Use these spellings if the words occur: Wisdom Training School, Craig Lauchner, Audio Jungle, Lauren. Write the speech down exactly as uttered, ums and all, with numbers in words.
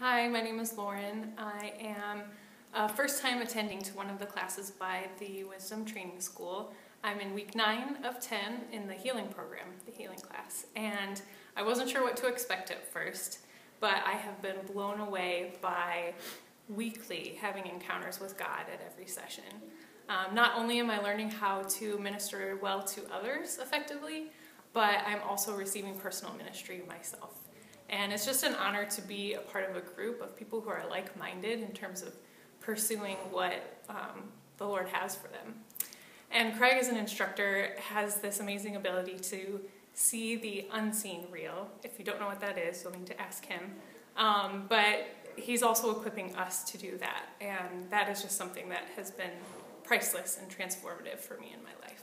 Hi, my name is Lauren. I am a first-time attending to one of the classes by the Wisdom Training School. I'm in week nine of ten in the healing program, the healing class, and I wasn't sure what to expect at first, but I have been blown away by weekly having encounters with God at every session. Um, not only am I learning how to minister well to others effectively, but I'm also receiving personal ministry myself. And it's just an honor to be a part of a group of people who are like-minded in terms of pursuing what um, the Lord has for them. And Craig, as an instructor, has this amazing ability to see the unseen real. If you don't know what that is, you'll need to ask him. Um, but he's also equipping us to do that. And that is just something that has been priceless and transformative for me in my life.